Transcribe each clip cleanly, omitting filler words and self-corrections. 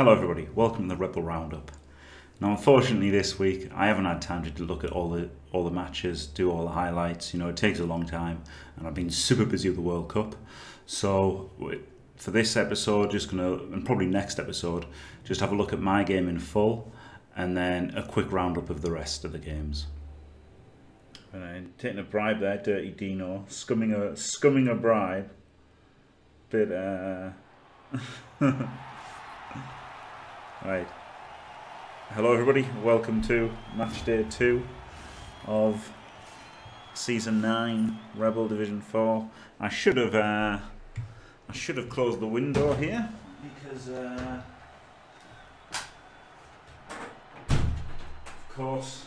Hello everybody, welcome to the Rebel Roundup. Now unfortunately this week I haven't had time to look at all the matches, do all the highlights, you know, it takes a long time and I've been super busy with the World Cup. So for this episode, just gonna, and probably next episode, just have a look at my game in full and then a quick roundup of the rest of the games. And then taking a bribe there, Dirty Dino, scumming a bribe. Bit Right. Hello everybody, welcome to match day 2 of season 9 Rebel Division 4. I should have closed the window here because of course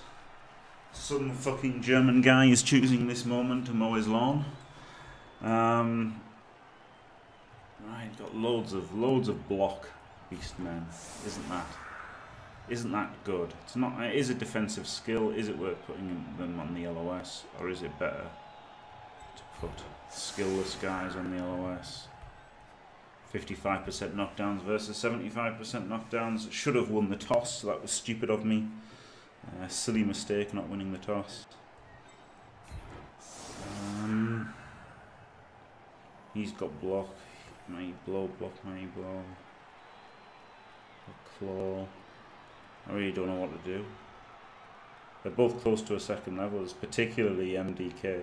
some fucking German guy is choosing this moment to mow his lawn. Right, got loads of block. Beastmen, isn't that good? It's not. It is a defensive skill. Is it worth putting them on the LOS, or is it better to put skillless guys on the LOS? 55% knockdowns versus 75% knockdowns. Should have won the toss. So that was stupid of me. Silly mistake not winning the toss. He's got block. Mighty blow. Block. Mighty blow. Claw. I really don't know what to do. They're both close to a second level, particularly MDK.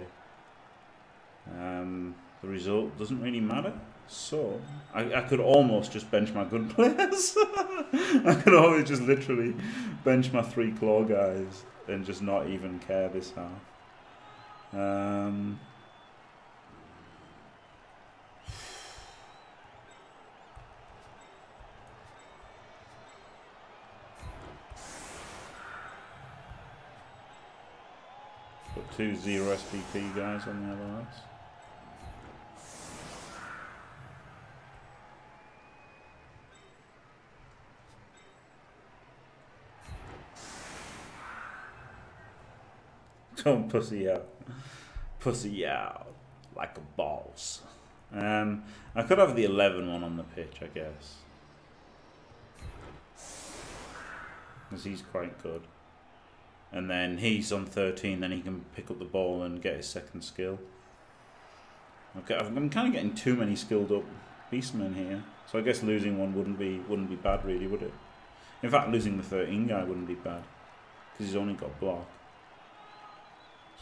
The result doesn't really matter, so I could almost just bench my good players. I could always just literally bench my 3 claw guys and just not even care this half. Put 2 0 SPP guys on the LOS. Don't pussy out. Pussy out like a boss. I could have the 11 one on the pitch, I guess. Because he's quite good. And then he's on 13, then he can pick up the ball and get his second skill. Okay, I'm kind of getting too many skilled up beastmen here. So I guess losing one wouldn't be bad really, would it? In fact, losing the 13 guy wouldn't be bad. Because he's only got block.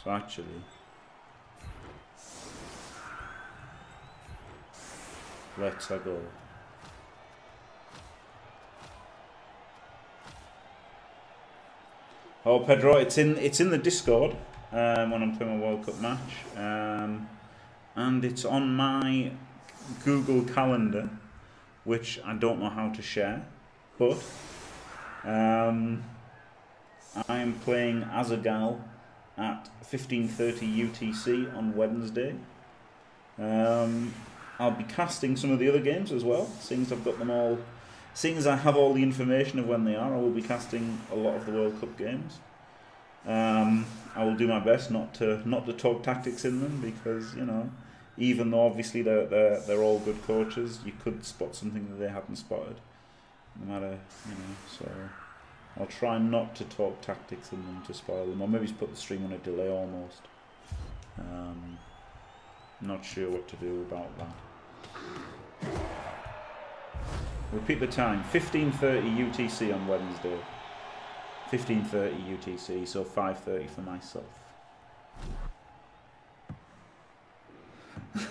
So actually... let's go. Oh Pedro, it's in the Discord when I'm playing a World Cup match, and it's on my Google Calendar, which I don't know how to share, but I'm playing Azagal at 15:30 UTC on Wednesday. I'll be casting some of the other games as well, seeing as I've got them all. Seeing as I have all the information of when they are, I will be casting a lot of the World Cup games. I will do my best not to talk tactics in them because, you know, even though obviously they're all good coaches, you could spot something that they haven't spotted. No matter, you know, so I'll try not to talk tactics in them to spoil them, or maybe just put the stream on a delay almost. Not sure what to do about that. Repeat the time, 15:30 UTC on Wednesday. 15:30 UTC, so 5:30 for myself.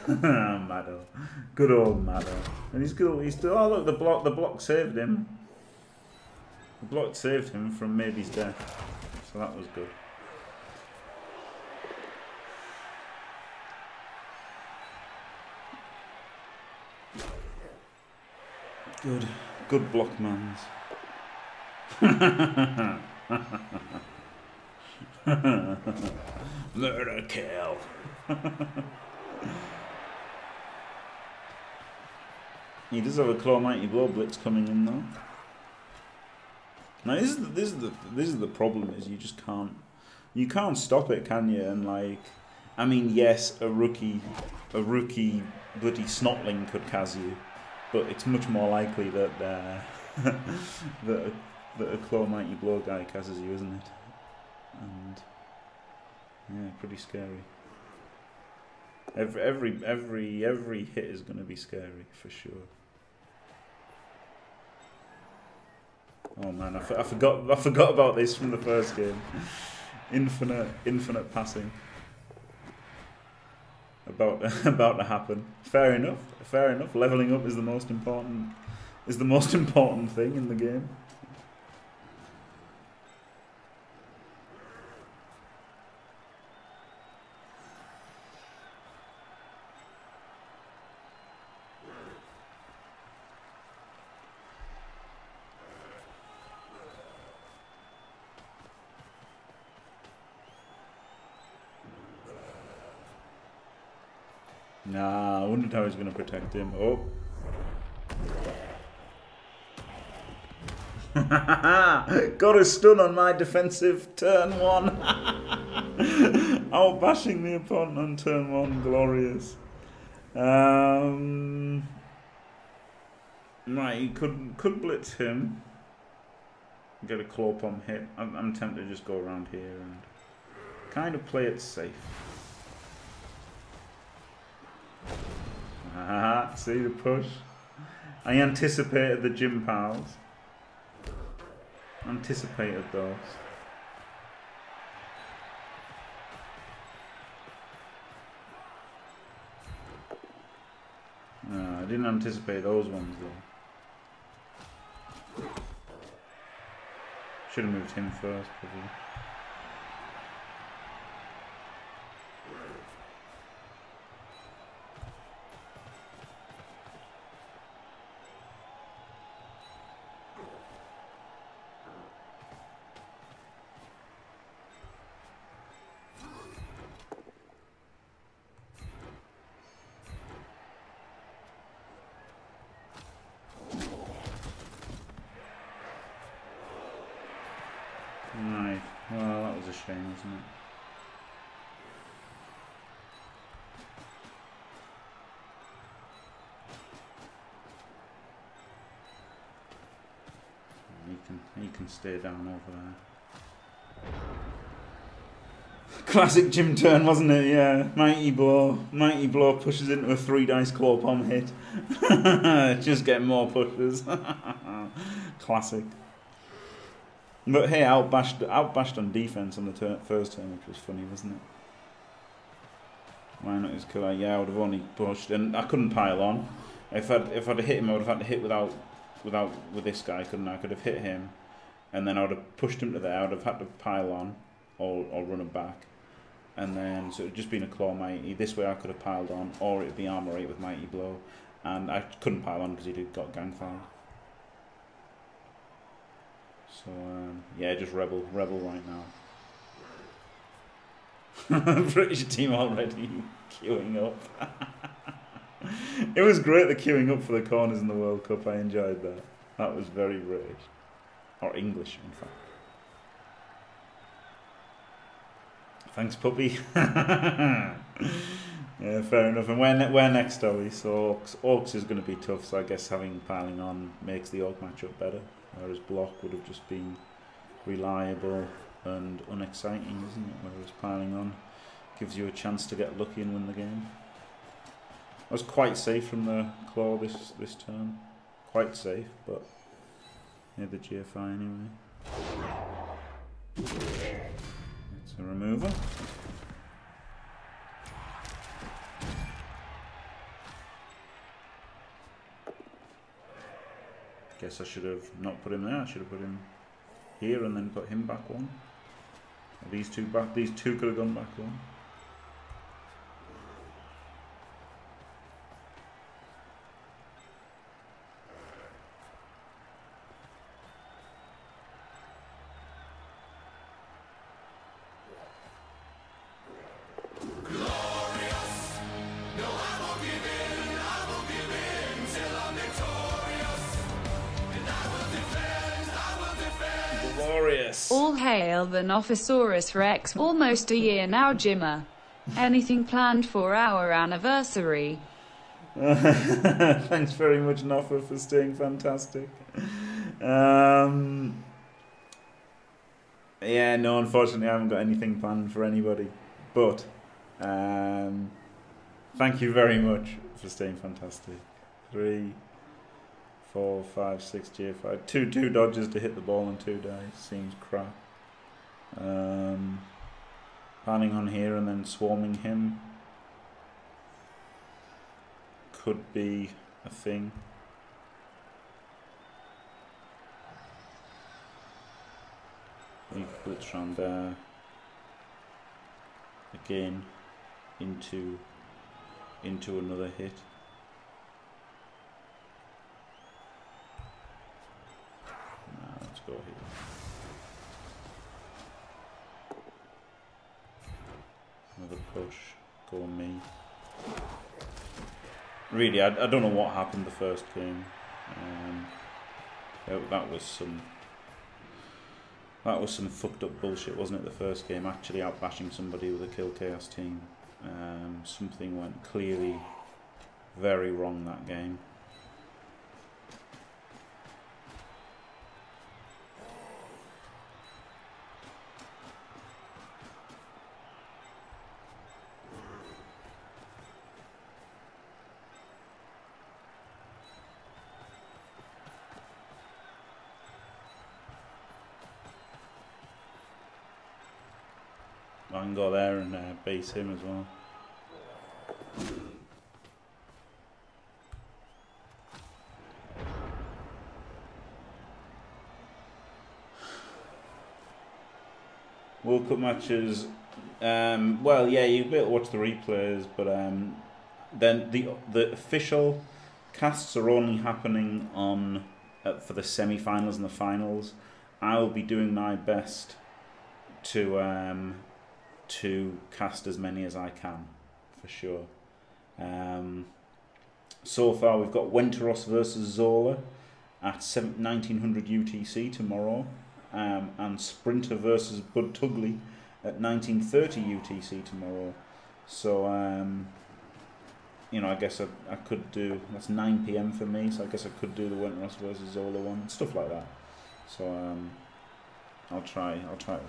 Maddo. Good old Maddo. And he's good, he's still, oh look, the block saved him. The block saved him from Maby's death. So that was good. Good block mans. Murder kill. He does have a claw mighty blow blitz coming in though. Now this is the problem, is you can't stop it, can you? And like, I mean, yes, a rookie bloody snotling could Kaz you. But it's much more likely that that a claw mighty blow guy casts you, isn't it? And yeah, pretty scary. Every hit is going to be scary for sure. Oh man, I forgot about this from the first game. Infinite passing. About to happen. Fair enough. Fair enough. Leveling up is the most important thing in the game. Nah, I wondered how he's going to protect him. Oh. Got a stun on my defensive turn one. Outbashing the opponent on turn one. Glorious. Right, he could blitz him. Get a claw palm hit. I'm tempted to just go around here and kind of play it safe. Ah, see the push. I anticipated the gym pals. Anticipated those. No, I didn't anticipate those ones though. Should have moved him first, probably. Stay down over there. Classic gym turn, wasn't it? Yeah. Mighty blow. Mighty blow pushes into a 3-dice claw palm hit. Just get more pushes. Classic. But hey, outbashed on defense on the first turn, which was funny, wasn't it? Why not? Just could I? Yeah, I would have only pushed, and I couldn't pile on. If I'd hit him, I would have had to hit with this guy, couldn't I? I could have hit him. And then I would have pushed him to there, I would have had to pile on, or run him back. And then, so it would just been a claw mighty, this way I could have piled on, or it would be armor 8 with mighty blow. And I couldn't pile on because he'd got gang fouled. So, yeah, just rebel right now. British team already queuing up. It was great, the queuing up for the corners in the World Cup, I enjoyed that. That was very British. Or English, in fact. Thanks, Puppy. Yeah, fair enough. And we're next, Ollie. So Orcs is going to be tough. So I guess having piling on makes the Orc matchup better. Whereas block would have just been reliable and unexciting, isn't it? Whereas piling on gives you a chance to get lucky and win the game. I was quite safe from the claw this turn. Quite safe, but... near the GFI anyway. It's a removal. Guess I should have not put him there. I should have put him here and then put him back one. Or these two back. These two could have gone back one. Nofosaurus Rex, almost a year now, Jimmer. Anything planned for our anniversary? Thanks very much, Nofa, for staying fantastic. Yeah, no, unfortunately I haven't got anything planned for anybody, but thank you very much for staying fantastic. 3, 4, 5, 6, GFI. Two dodges to hit the ball and 2 dice. Seems crap. Planning on here and then swarming him could be a thing. You could blitz round there. Again, into another hit. Let's go here. Another push. Go me. Really, I don't know what happened the first game. That was some fucked up bullshit, wasn't it? The first game, actually outbashing somebody with a Kill Chaos team. Something went clearly very wrong that game. I can go there and base him as well. World Cup matches. Well, yeah, you better watch the replays, but then the official casts are only happening on for the semi-finals and the finals. I will be doing my best to cast as many as I can, for sure. So far we've got Wenteros versus Zola at 1900 UTC tomorrow, and Sprinter versus Bud Tugley at 1930 UTC tomorrow. So, you know, I guess I could do, that's 9 PM for me, so I guess I could do the Wenteros versus Zola one, stuff like that. So, I'll try to do that.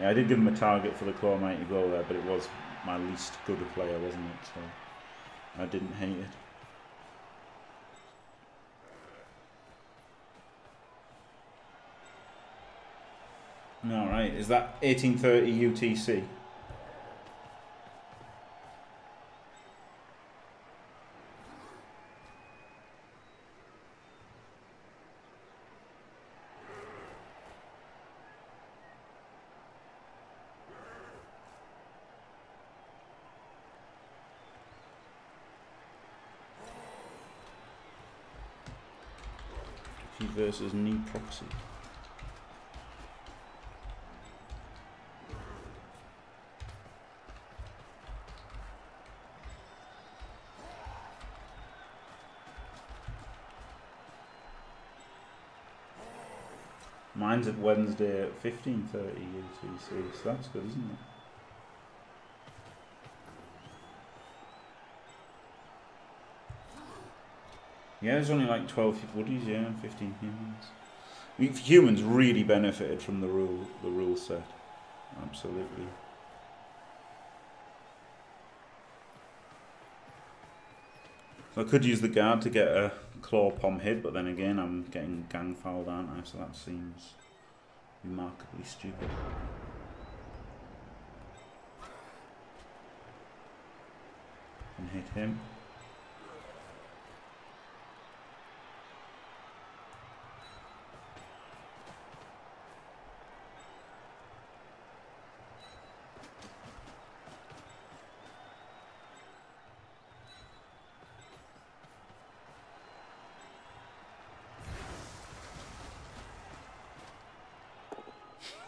Yeah, I did give him a target for the Claw Mighty goal there, but it was my least good player, wasn't it? So I didn't hate it. Alright, is that 1830 UTC? Versus knee proxy. Mine's at Wednesday at 15:30 UTC, so that's good, isn't it? Yeah, there's only like 12 woodies, yeah, 15 humans. I mean, humans really benefited from the rule set, absolutely. So I could use the guard to get a claw pom hit, but then again, I'm getting gang fouled, aren't I? So that seems remarkably stupid. And hit him.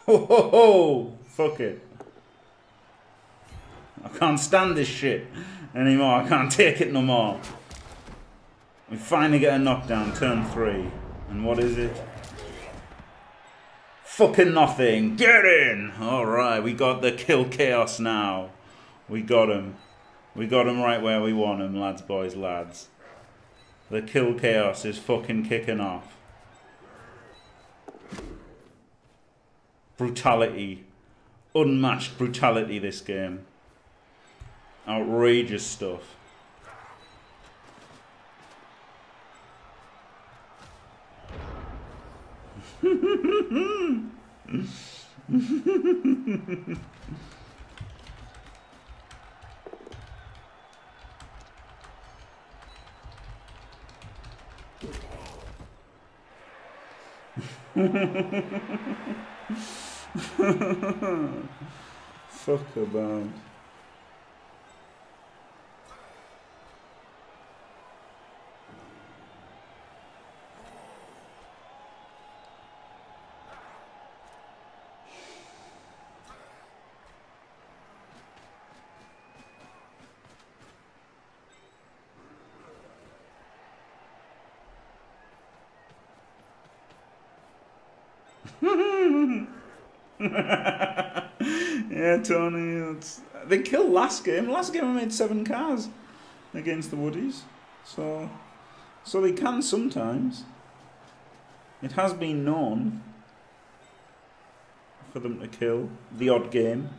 Ho ho ho! Fuck it. I can't stand this shit anymore. I can't take it no more. We finally get a knockdown, turn 3. And what is it? Fucking nothing. Get in! Alright, we got the Kill Chaos now. We got him. We got him right where we want him, lads, boys, lads. The Kill Chaos is fucking kicking off. brutality. Unmatched brutality this game. Outrageous stuff. Fuck about. Yeah, Tony, that's, they killed last game. Last game I made 7 cars against the Woodies. So they can sometimes. It has been known for them to kill the odd game.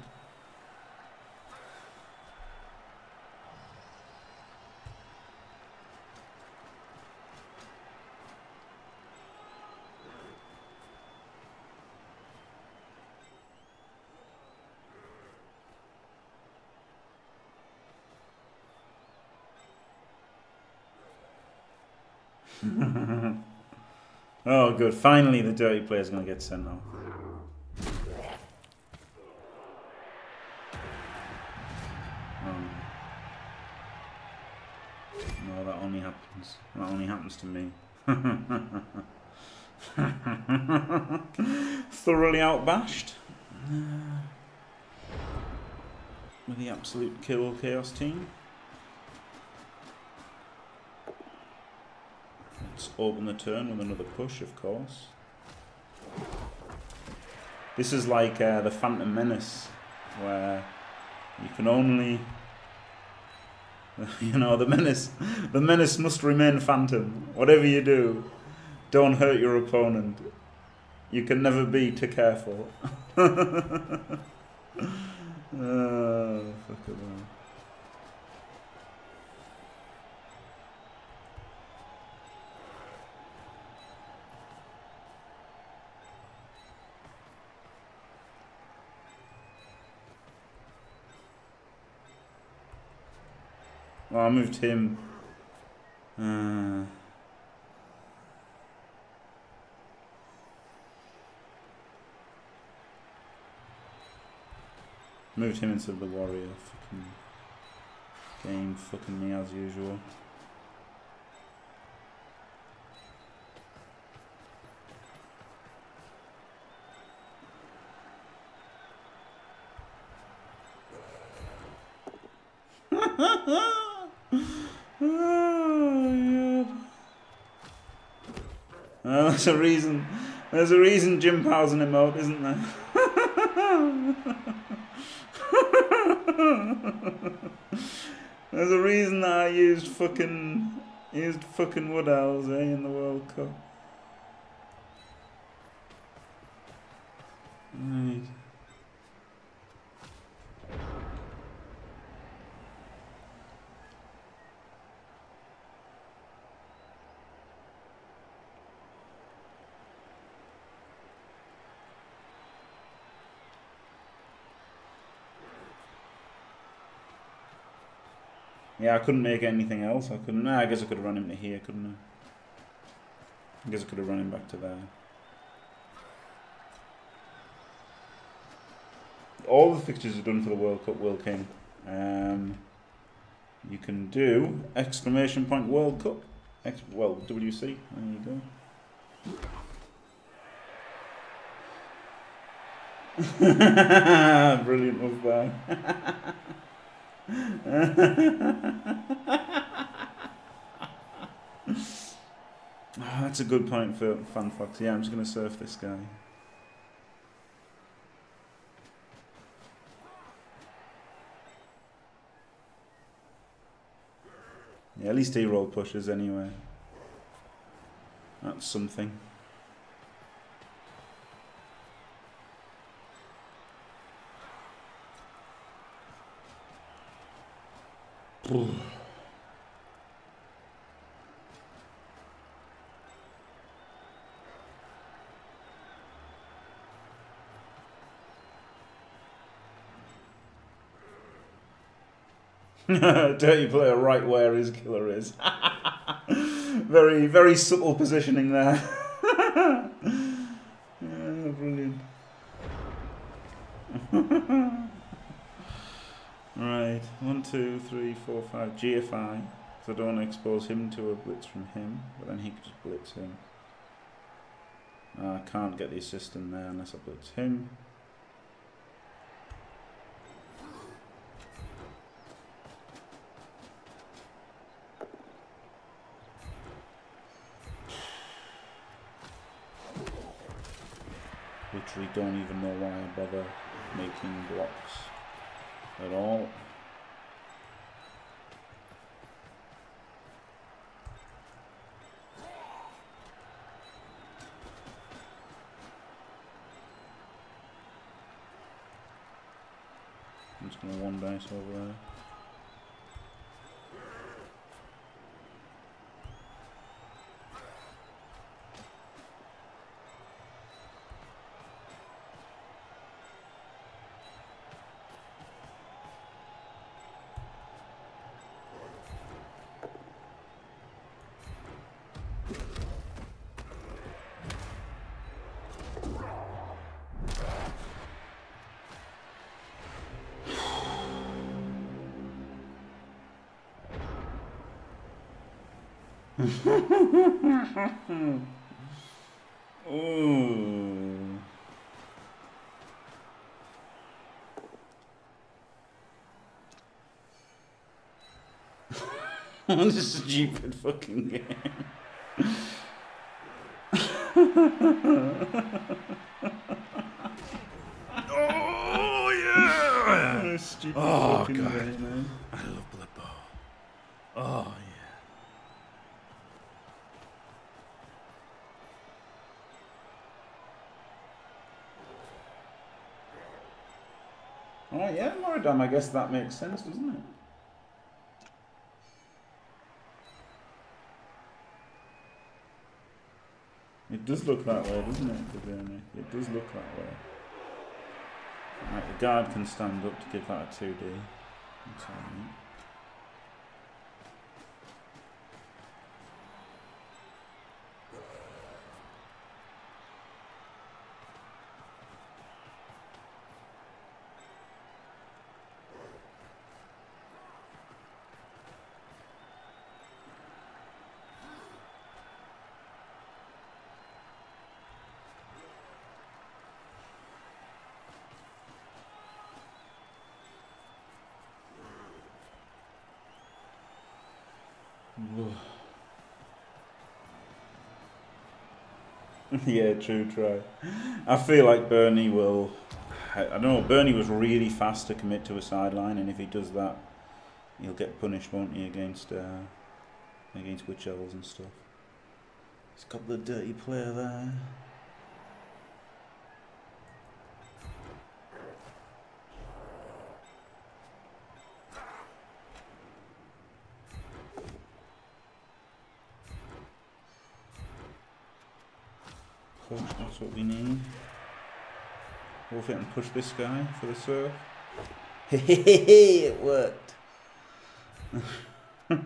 Oh good, finally the dirty player's gonna get sent off. No, that only happens to me. Thoroughly outbashed with the absolute kill chaos team. Open the turn with another push, of course. This is like the Phantom Menace, where you can only, you know, the menace must remain phantom. Whatever you do, don't hurt your opponent. You can never be too careful. Oh, fuck it up. Oh, I moved him. Moved him instead of the warrior. Fucking game fucking me as usual. There's a reason Jim Powell's an emote, isn't there? There's a reason that I used fucking wood owls, eh, in the World Cup. Right. Yeah, I couldn't make anything else. I couldn't. I guess I could have run him to here, couldn't I? I guess I could have run him back to there. All the fixtures are done for the World Cup, Will King. You can do !! World Cup. WC. There you go. Brilliant move by. Oh, that's a good point for FanFox. Yeah, I'm just going to surf this guy. Yeah, at least he roll pushes anyway. That's something. Dirty player right where his killer is. Very, very subtle positioning there. Yeah, brilliant. Right, 1, 2, 3, 4, 5. GFI, because I don't want to expose him to a blitz from him, but then he could just blitz him. I can't get the assist in there unless I blitz him. Literally don't even know why I bother making blocks at all. I'm just going to one dice over there. Ooh. What a stupid fucking game. Oh yeah! Stupid fucking game, man. I love Blood Bowl. Oh yeah. Oh yeah, Noradab, I guess that makes sense, doesn't it? It does look that way, doesn't it, Kadeenik? It does look that way. Right, the guard can stand up to give that a 2D. That's all right. Yeah, true try. I feel like Bernie will... I don't know, Bernie was really fast to commit to a sideline, and if he does that, he'll get punished, won't he, against witch elves and stuff. He's got the dirty player there. That's what we need. Wolf it and push this guy for the serve. Hey, it worked. Oh,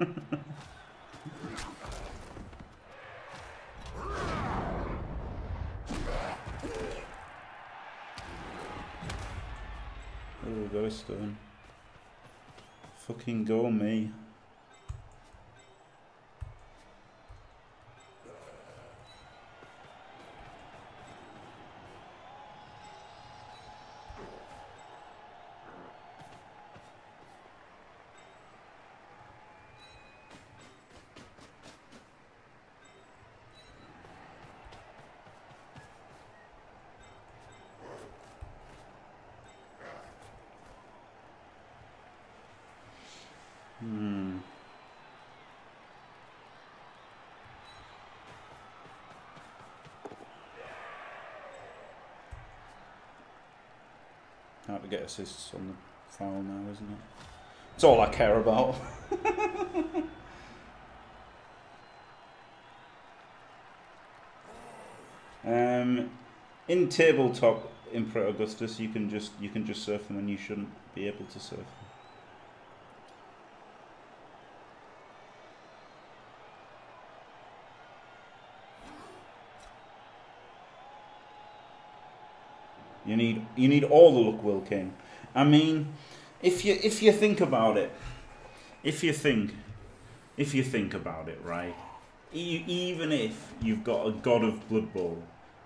that is stone. Fucking go me. Get assists on the foul now, isn't it? It's all I care about. In tabletop Emperor Augustus, you can just surf them, and you shouldn't be able to surf them. You need all the luck, Will King. I mean, if you think about it, if you think about it, right? Even if you've got a god of Blood Bowl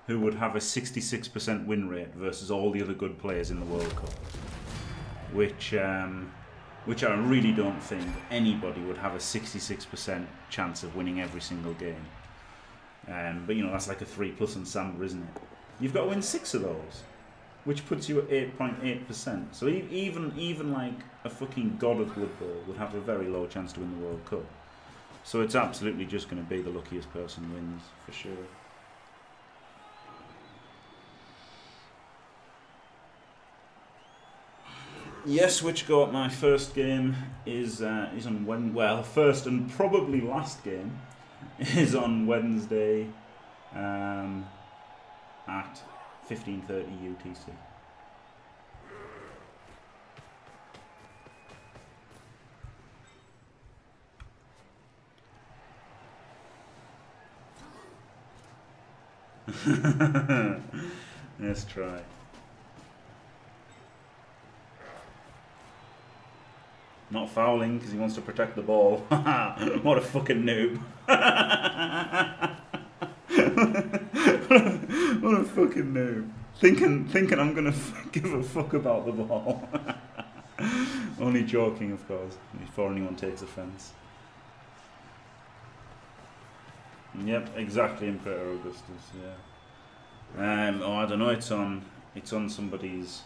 who would have a 66% win rate versus all the other good players in the World Cup, which I really don't think anybody would have a 66% chance of winning every single game. But you know, that's like a 3+ and Samba, isn't it? You've got to win 6 of those, which puts you at 8.8%. So even like a fucking god of Blood Bowl would have a very low chance to win the World Cup. So it's absolutely just going to be the luckiest person wins, for sure. Yes, Witchcourt, my first game is on Wednesday. Well, first and probably last game is on Wednesday at 15:30 UTC. Let's try. Not fouling because he wants to protect the ball. What a fucking noob. What a fucking noob. Thinking I'm gonna give a fuck about the ball. Only joking, of course, before anyone takes offense. Yep, exactly, Emperor Augustus, yeah. Oh, I don't know, it's on somebody's,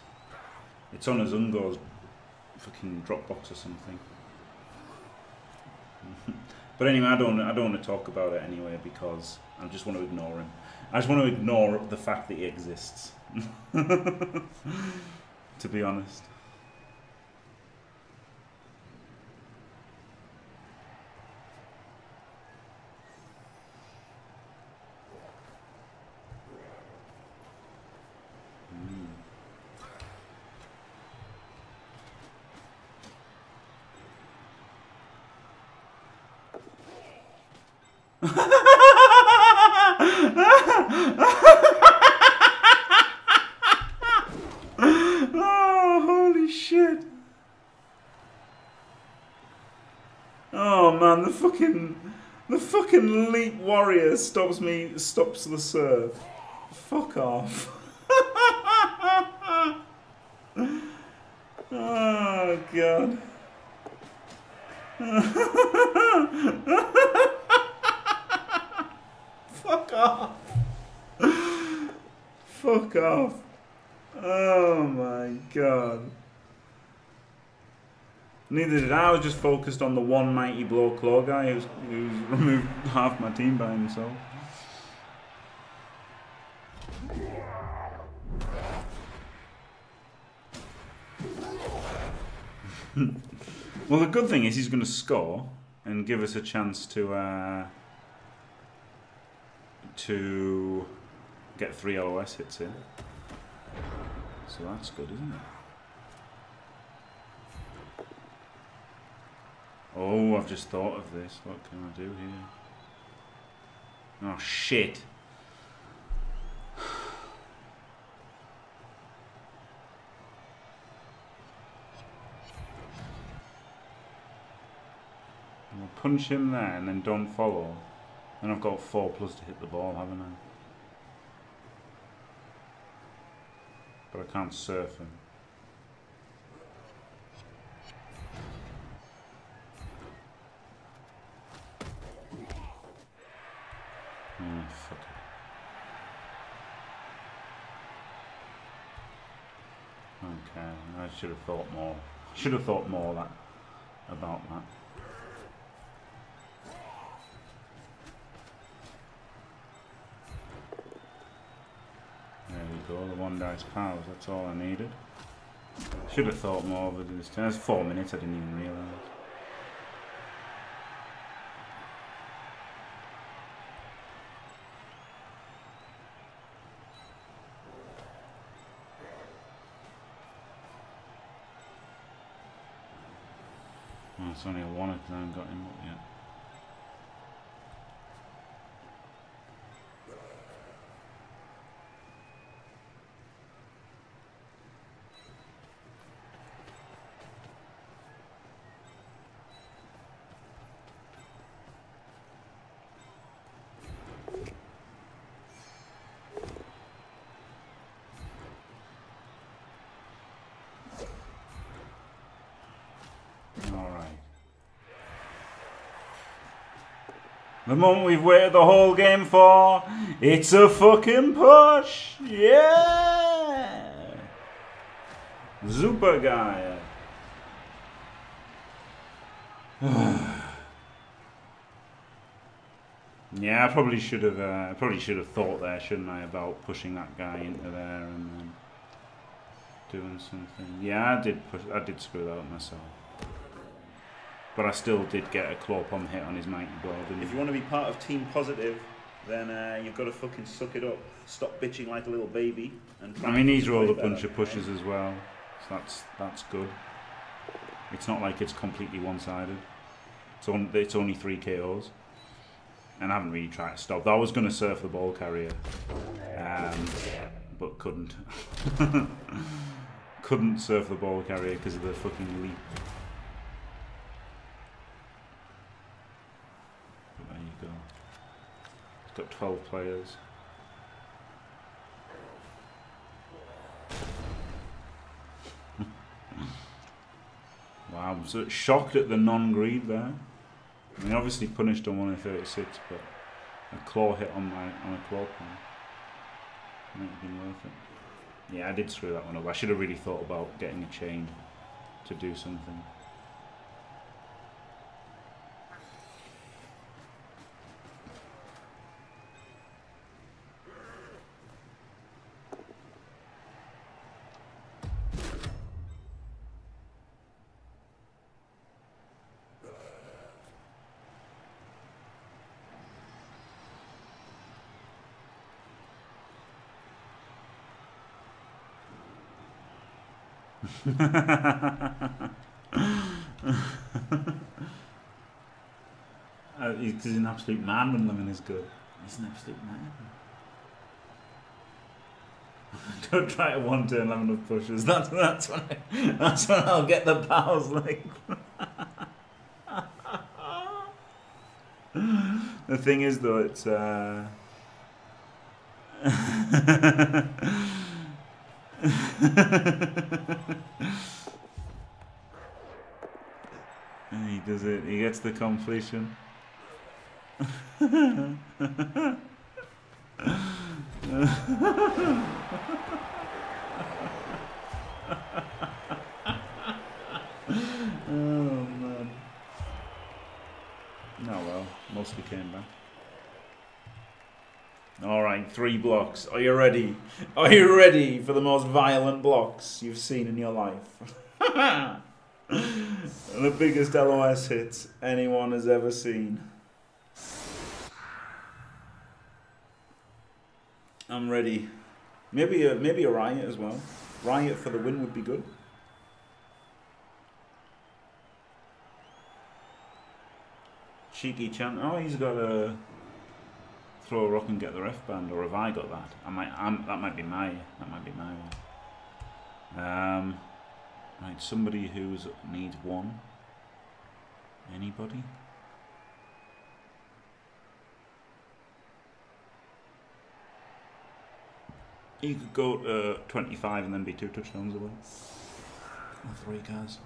it's on Azungo's fucking Dropbox or something. But anyway, I don't want to talk about it anyway, because I just want to ignore him. I just want to ignore the fact that he exists. To be honest. The fucking Leap Warrior stops the serve. Fuck off. Oh god. Fuck off. Fuck off. Oh my god. Neither did I was just focused on the one mighty blow claw guy who's removed half my team by himself. Well, the good thing is he's going to score and give us a chance to get 3 LOS hits in. So that's good, isn't it? Oh, I've just thought of this. What can I do here? Oh, shit. I'll punch him there and then don't follow. Then I've got 4+ to hit the ball, haven't I? But I can't surf him. Oh, fuck it. Okay, I should have thought more. Should have thought more about that. There we go, the 1 dice powers, that's all I needed. Should have thought more over this turn. That's 4 minutes, I didn't even realise. Oh, it's only a one because I haven't got him up yet. The moment we've waited the whole game for, it's a fucking push! Yeah! Super guy! Yeah, I probably should have thought there, shouldn't I, about pushing that guy into there and then doing something. Yeah, I did screw that up myself. But I still did get a claw palm hit on his mighty blow, didn't I? If you want to be part of Team Positive, then you've got to fucking suck it up. Stop bitching like a little baby. And I mean, he's rolled a bunch of pushes as well, so that's good. It's not like it's completely one-sided. It's only 3 KOs, and I haven't really tried to stop. I was going to surf the ball carrier, but couldn't. Couldn't surf the ball carrier because of the fucking leap. Got 12 players. Wow, I'm so shocked at the non-greed there. I mean, obviously punished on 136, but a claw hit on a claw point. Might have been worth it. Yeah, I did screw that one up. I should have really thought about getting a chain to do something. He's an absolute man when Lemon is good. He's an absolute man. Don't try to one turn Lemon of pushes. That's when I'll get the pals like. The thing is though, it's and he does it, he gets the completion. Oh man. Oh well, mostly came back. Alright, 3 blocks. Are you ready? Are you ready for the most violent blocks you've seen in your life? The biggest LOS hit anyone has ever seen. I'm ready. Maybe a riot as well. Riot for the win would be good. Cheeky chant. Oh, he's got a... throw a rock and get the ref band, or have I got that? That might be my one. Right, somebody who needs one. Anybody? He could go to 25 and then be 2 touchdowns away. Or 3 guys.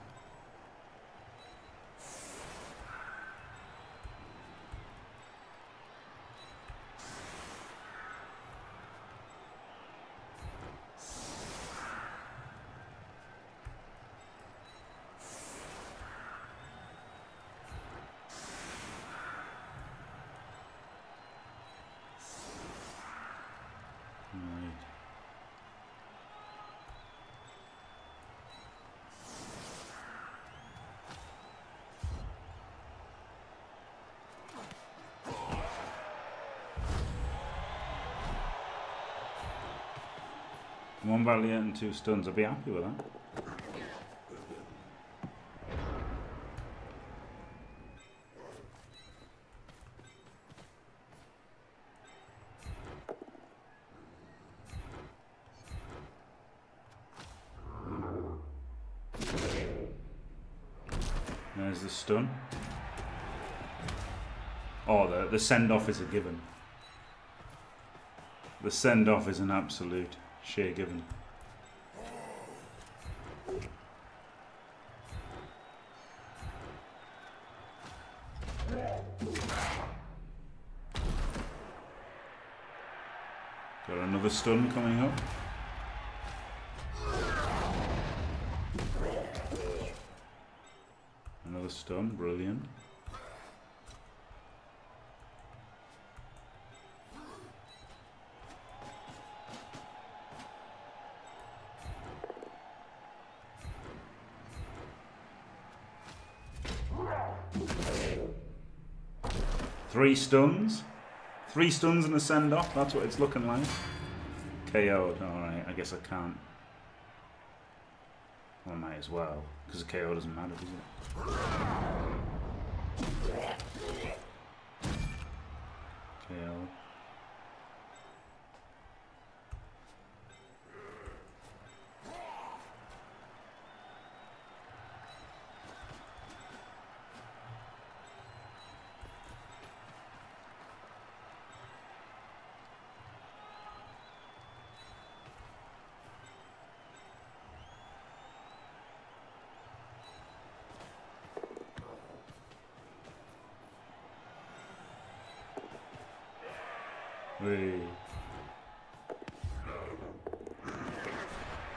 One Valiant and 2 stuns. I'd be happy with that. There's the stun. Oh, the send-off is a given. The send-off is an absolute sheer given. Got another stun coming up. Another stun, brilliant. Three stuns and a send-off, that's what it's looking like. KO'd, alright, I guess I can't. Well, I might as well, because a KO doesn't matter, does it? KO.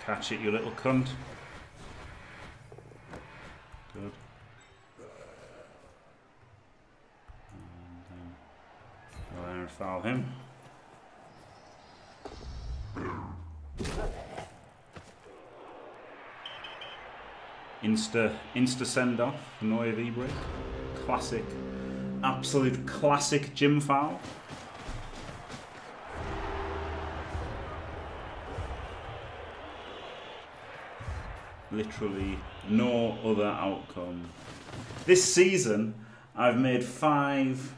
Catch it, you little cunt. Good. And go there and foul him. Insta send off, Noya V-Brick. Classic, absolute classic gym foul. Literally no other outcome. This season, I've made five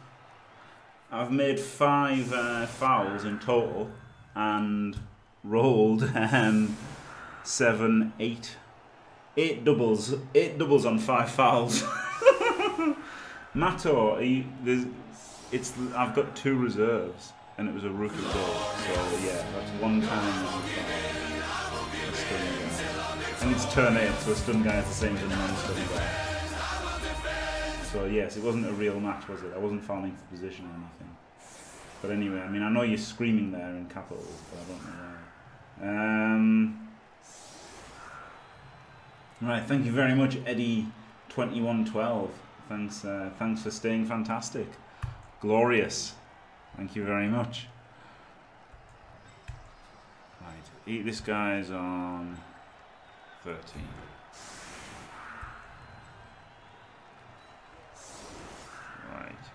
fouls in total and rolled 8 doubles on 5 fouls. Maddo, I've got 2 reserves and it was a rookie goal. So yeah, that's 1 time. I need to turn it to a stun guy at the same time as a non-stun guy. So yes, it wasn't a real match, was it? I wasn't fouling for position or anything. But anyway, I mean, I know you're screaming there in capitals, but I don't know why. Right, thank you very much, Eddie2112. Thanks, thanks for staying fantastic. Glorious. Thank you very much. Right, eat this guy's on... 13. Right.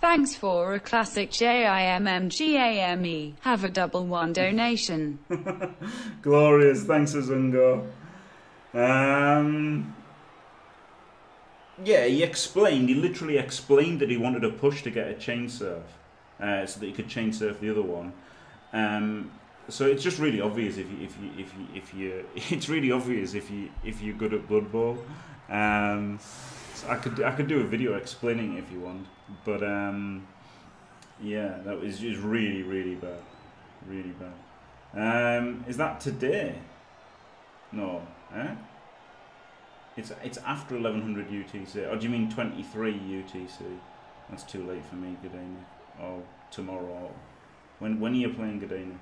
Thanks for a classic JIMMGAME. Have a double 1 donation. Glorious. Thanks, Azungo. Yeah, he explained. He literally explained that he wanted a push to get a chain surf, so that he could chain surf the other one. So it's just really obvious it's really obvious if you're good at Blood Bowl. So I could do a video explaining it if you want, but yeah, that was just really bad. Is that today? No, eh? It's after 1100 UTC. Or do you mean 23 UTC? That's too late for me, Godina. Or tomorrow. When are you playing Godina?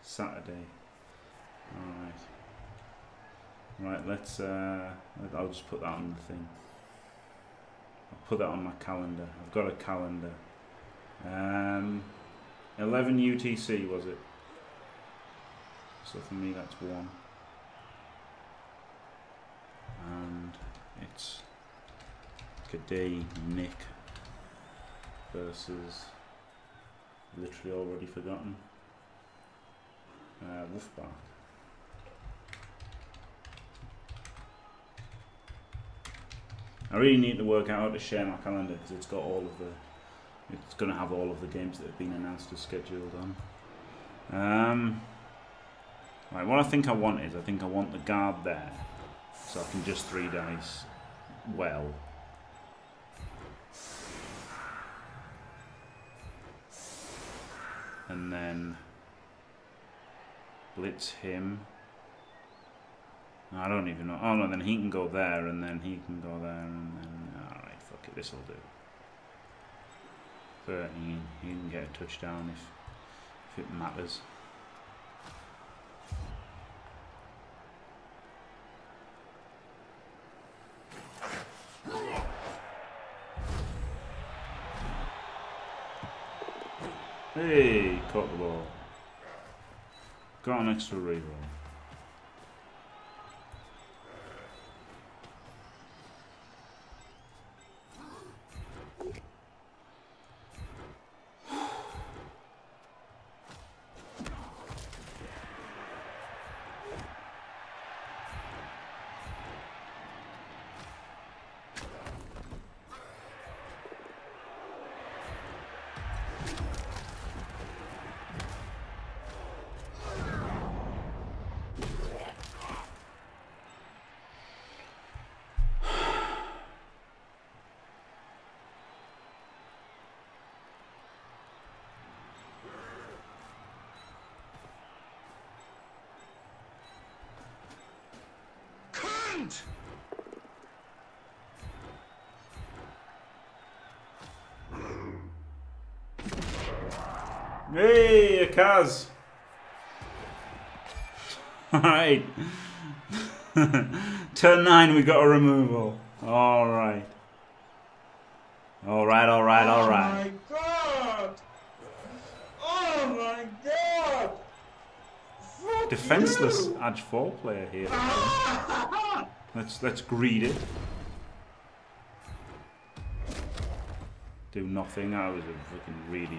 Saturday. All right, let's I'll just put that on the thing. I'll put that on my calendar. I've got a calendar. 11 UTC was it? So for me that's 1. And it's Kadeenik versus, literally already forgotten, Wolfbark. I really need to work out how to share my calendar because it's got all of the, it's going to have all of the games that have been announced as scheduled on. Right, what I think I want is, I think I want the guard there, so I can just 3 dice well. And then blitz him. I don't even know. Oh no, then he can go there, and then he can go there, and then... Alright, fuck it, this'll do. 13, he can get a touchdown if it matters. Hey, caught the ball. Got an extra reroll. Hey, a Kaz! Alright. Turn 9, we got a removal. Alright. Alright, alright, alright. Oh my god! Oh my god! Fuck defenseless you. Edge 4 player here. Let's greed it. Do nothing. That was a fucking really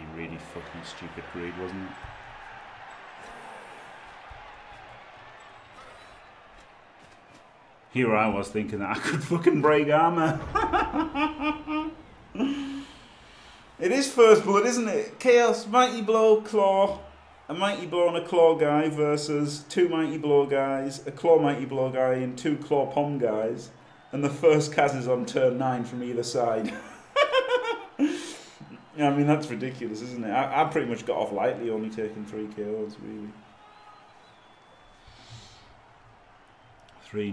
fucking stupid greed, wasn't it? Here I was thinking that I could fucking break armor. It is first blood, isn't it? Chaos, mighty blow, claw. A mighty blow and a claw guy versus 2 mighty blow guys, a claw mighty blow guy and 2 claw pom guys, and the first Kaz is on turn 9 from either side. I mean, that's ridiculous, isn't it? I pretty much got off lightly, only taking 3 kills, really.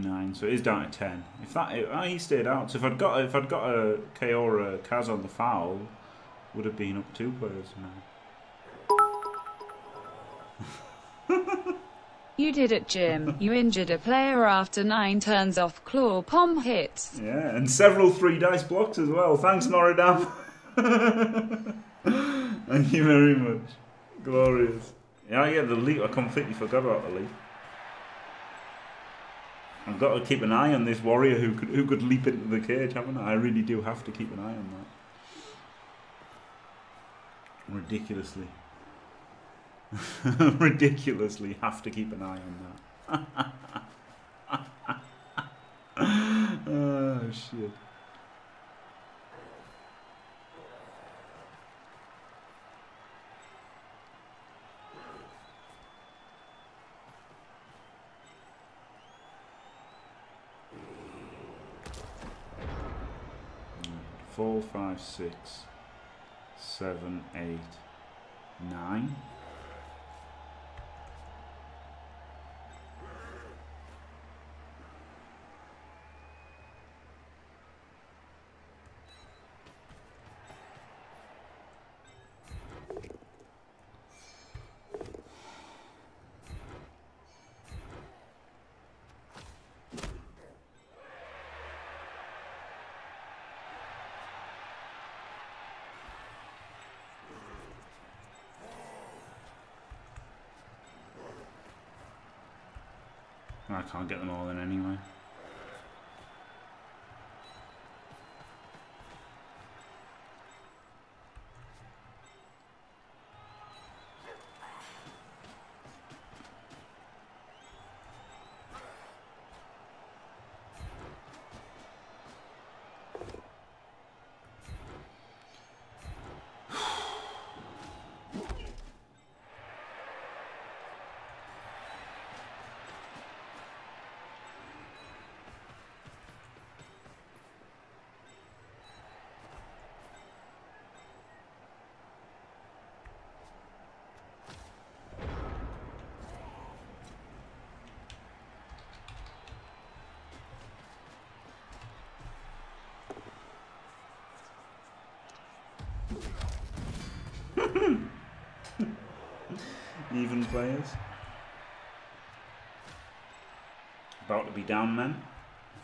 3-9, so it is down to 10. If that, he stayed out. So if I'd got a KO or a Kaz on the foul, would have been up 2 players now. You did it, Jim. You injured a player after 9 turns off claw pom hits. Yeah, and several 3 dice blocks as well. Thanks, Noradab. Thank you very much. Glorious. Yeah, yeah, the leap. I completely forgot about the leap. I've got to keep an eye on this warrior who could leap into the cage, haven't I? I really do have to keep an eye on that. Ridiculously. Ridiculously have to keep an eye on that. Oh shit. Right, 4, 5, 6, 7, 8, 9. And I can't get them all in anyway. Even players. About to be down, men.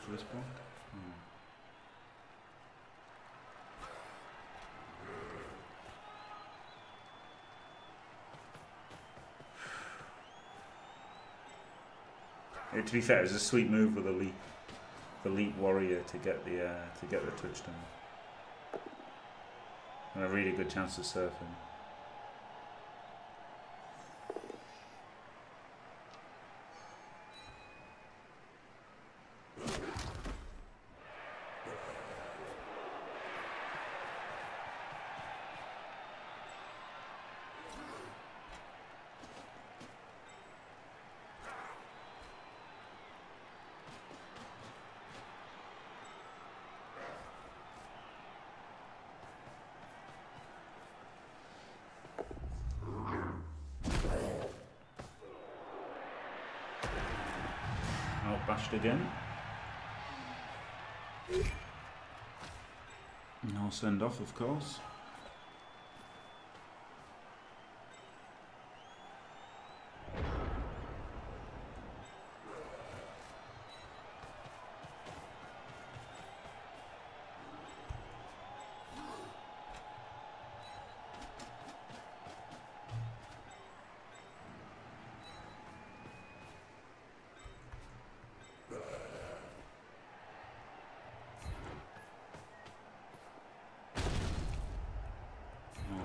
For this block. It, to be fair, it was a sweet move with the leap warrior to get the touchdown. And a really good chance of surfing. Again. No send off, of course.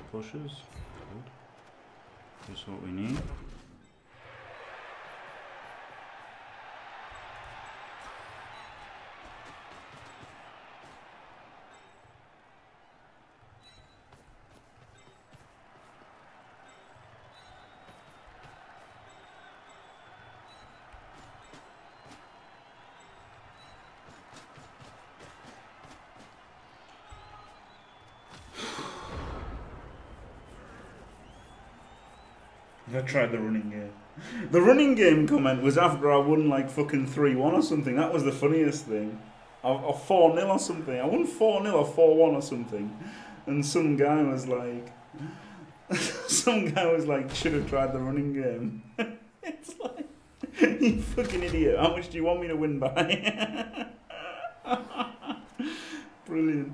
Pushes. Good. Just what we need. I tried the running game. The running game comment was after I won like fucking 3-1 or something. That was the funniest thing. Or 4-0 or something. I won 4-0 or 4-1 or something. And some guy was like... some guy was like, should have tried the running game. It's like, you fucking idiot. How much do you want me to win by? Brilliant.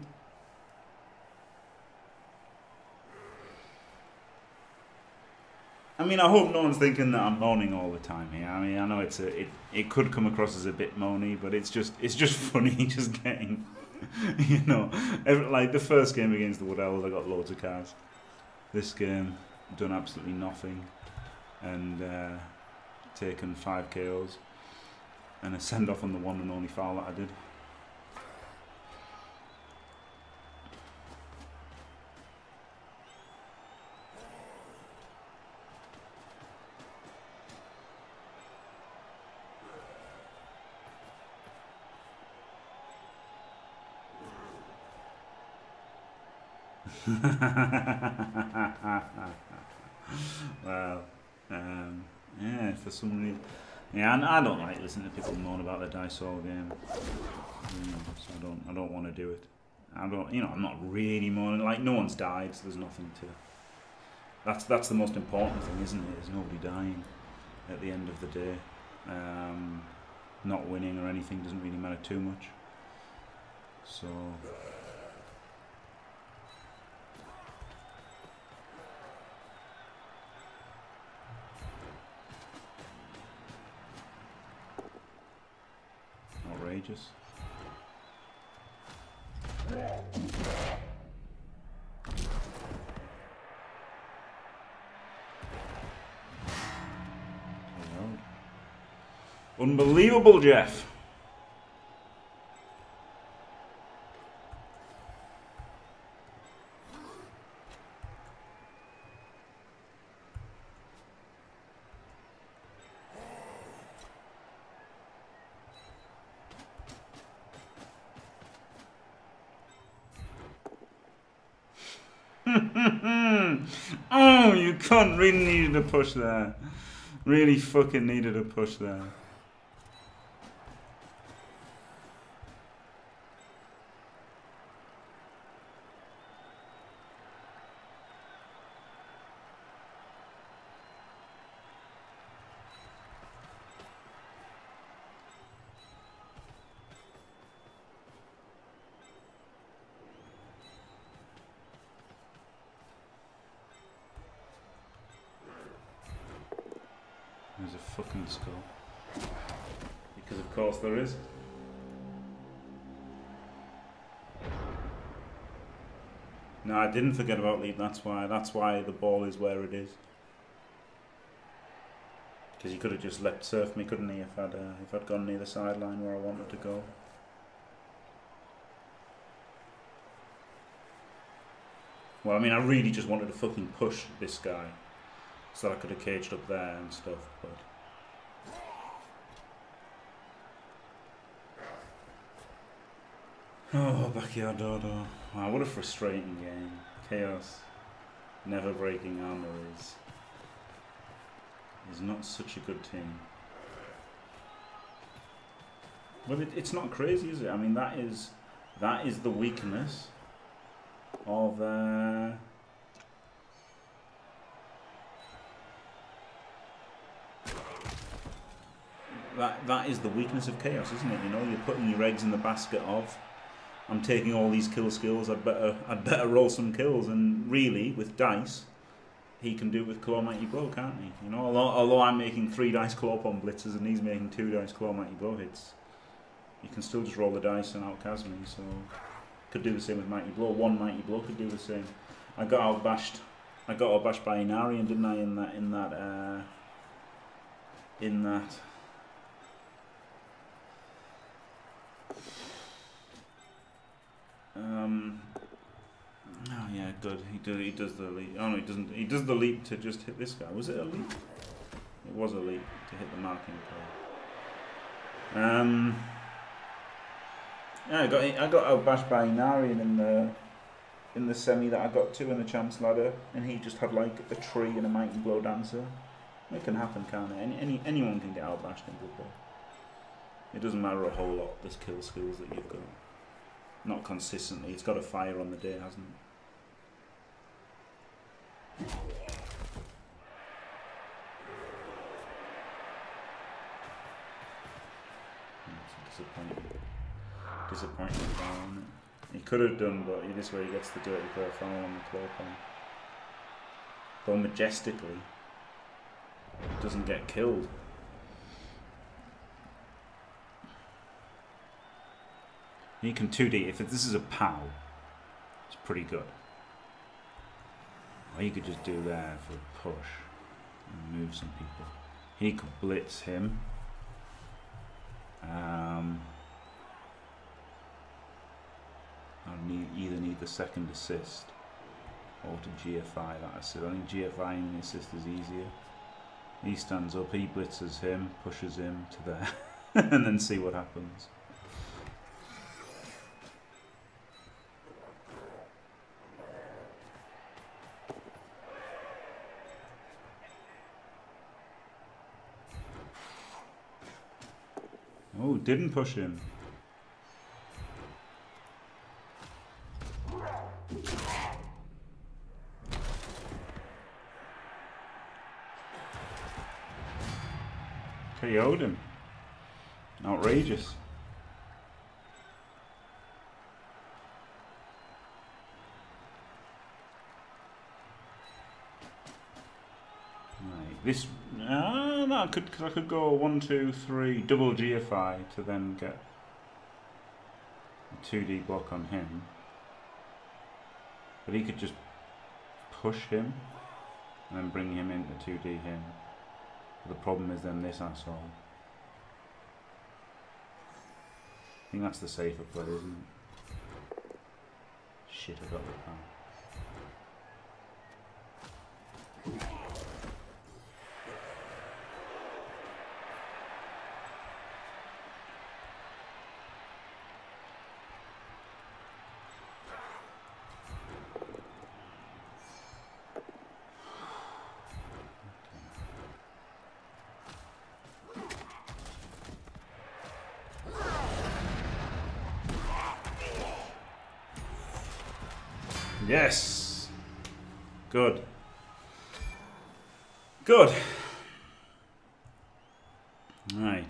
I mean, I hope no one's thinking that I'm moaning all the time here. I mean, I know it's a, it could come across as a bit moany, but it's just funny. Just getting, you know, like the first game against the Wood Elves, I got loads of cards. This game, done absolutely nothing, and taken 5 KOs, and a send off on the one and only foul that I did. Well, yeah, for some reason, yeah, and I don't like listening to people moan about their dice all game. So I don't want to do it. I don't, you know, I'm not really moaning. Like, no one's died, so there's nothing to. That's the most important thing, isn't it? Is nobody dying at the end of the day. Not winning or anything doesn't really matter too much. So. outrageous. Unbelievable, Jeff. Oh, you cunt, really needed a push there. Really fucking needed a push there. There's a fucking skull. Because of course there is. No, I didn't forget about leap, that's why the ball is where it is. Because he could have just leapt surf me, couldn't he, if I'd gone near the sideline where I wanted to go. Well, I mean, I really just wanted to fucking push this guy. So I could have caged up there and stuff, but... Oh, backyard dodo. Wow, what a frustrating game. Chaos, never breaking armor is not such a good team. But it's not crazy, is it? I mean, that is the weakness of... That is the weakness of chaos, isn't it? You know, you're putting your eggs in the basket of, I'm taking all these kill skills. I'd better roll some kills. And really, with dice, he can do it with claw mighty blow, can't he? You know, although I'm making 3 dice claw bomb blitzers and he's making 2 dice claw mighty blow hits, you can still just roll the dice and outcast me. So could do the same with mighty blow. 1 mighty blow could do the same. I got outbashed by Inarian, didn't I? In that. Oh yeah, good. He does the leap. Oh no, he doesn't. He does the leap to just hit this guy. Was it a leap? It was a leap to hit the marking player. Yeah, I got outbashed by Inarian in the semi that I got to in the Champs Ladder, and he just had like a tree and a mighty blow dancer. It can happen, can't it? Anyone can get outbashed in Blood Bowl. It doesn't matter a whole lot. This kill skills that you've got. Not consistently. It's got a fire on the day, hasn't it? That's a disappointing foul, isn't it? He could have done, but this way he gets the dirty player foul on the claw point. Though majestically, it doesn't get killed. You can 2D, if this is a POW, it's pretty good. Or you could just do there for a push and move some people. He could blitz him. I either need the second assist or to GFI that assist. I think GFIing the assist is easier. He stands up, he blitzes him, pushes him to there, and then see what happens. Oh, didn't push him. KO'd him. Outrageous. Right, this... I could go 1, 2, 3, double GFI to then get 2D block on him. But he could just push him and then bring him into 2D him. But the problem is then this asshole. I think that's the safer play, isn't it? Shit, I got the power. Yes! Good. Good. Right.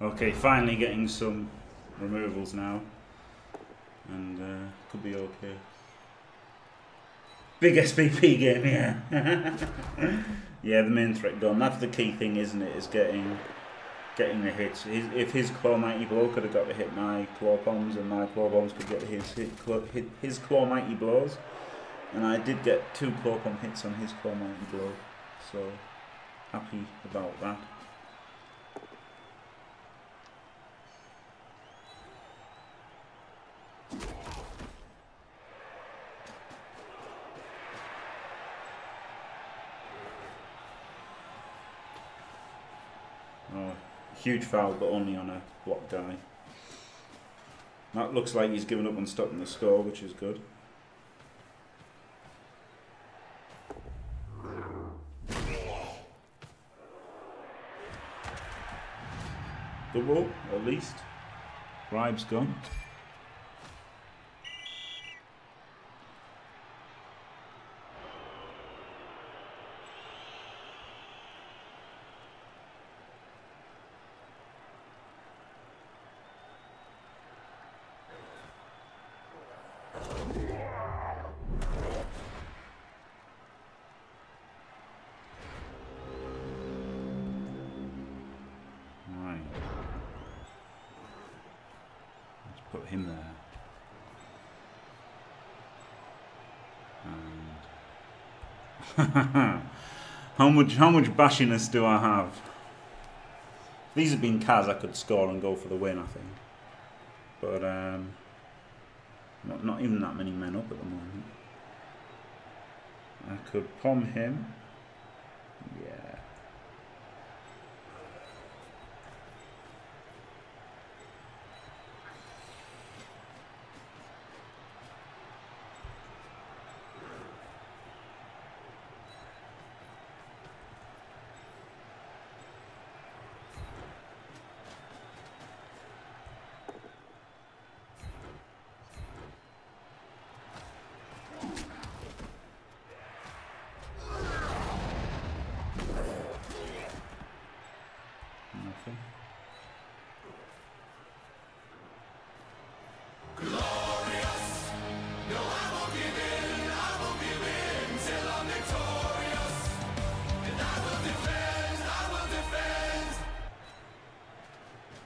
Okay, finally getting some removals now, and could be okay. Big SPP game, yeah. Yeah, the main threat gone. That's the key thing, isn't it? Is getting the hits. If his claw mighty blow could have got to hit my claw bombs, and my claw bombs could get his claw mighty blows, and I did get 2 claw bomb hits on his claw mighty blow, so happy about that. Huge foul, but only on a block die. That looks like he's given up on stopping the score, which is good. Double, at least. Bribe's gone. How much bashiness do I have? If these had been Kaz, I could score and go for the win, I think. But not even that many men up at the moment. I could pom him. Yeah.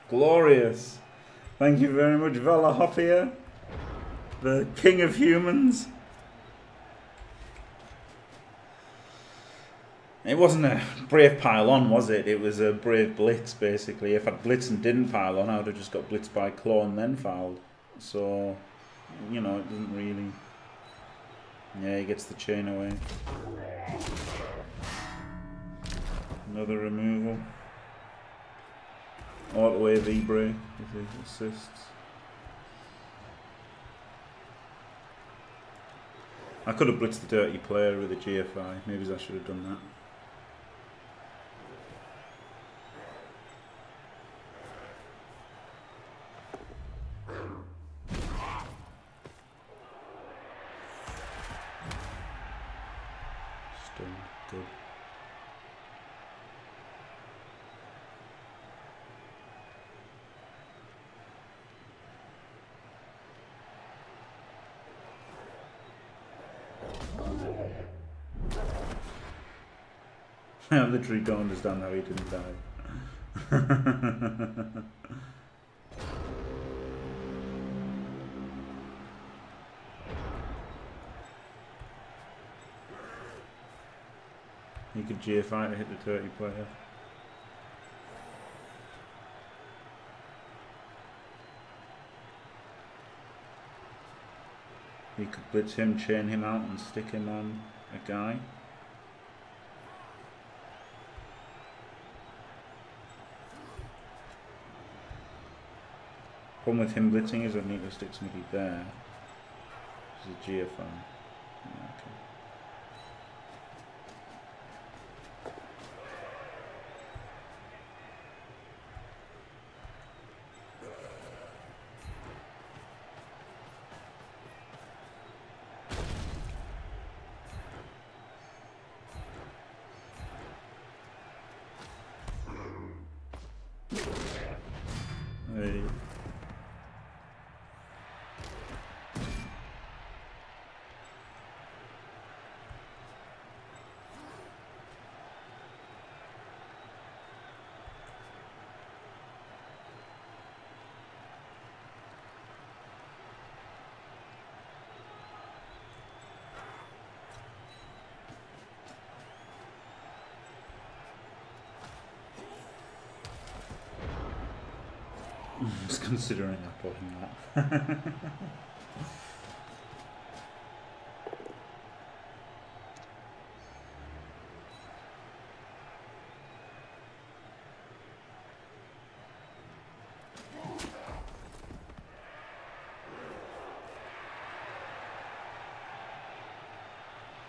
Glorious. Thank you very much, Valahopia, the king of humans. It wasn't a brave pile on, was it? It was a brave blitz, basically. If I'd blitzed and didn't pile on, I would have just got blitzed by claw and then fouled. So, you know, it doesn't really... Yeah, he gets the chain away. Another removal. All the way V break if he assists. I could have blitzed the dirty player with a GFI. Maybe I should have done that. Good. I literally don't understand how he didn't die. You could GFI to hit the dirty player. You could blitz him, chain him out and stick him on a guy. The problem with him blitzing is I need to stick somebody there. This is a GFI. Okay. Hey. I was considering not blocking that.